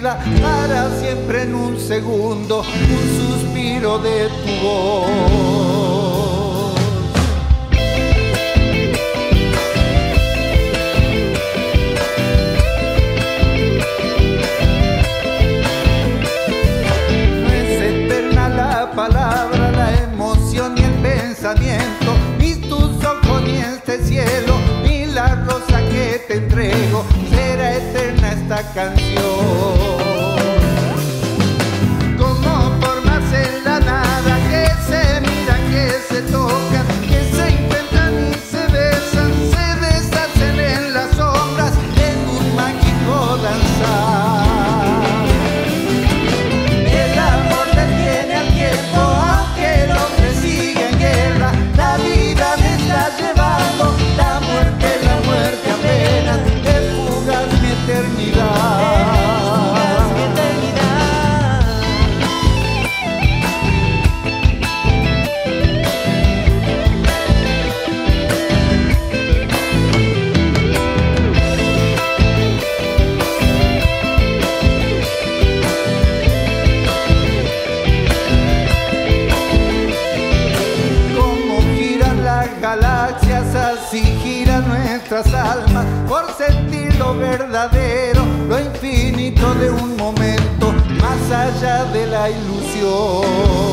vida para siempre en un segundo, un suspiro de tu voz. Palabra, la emoción y el pensamiento, ni tus ojos ni este cielo, ni la rosa que te entrego, será eterna esta canción. Como formas en la nada que se miran, que se tocan, que se encuentran y se deshacen en las sombras en un mágico danzar. Galaxias, así giran nuestras almas por sentir lo verdadero, lo infinito de un momento más allá de la ilusión.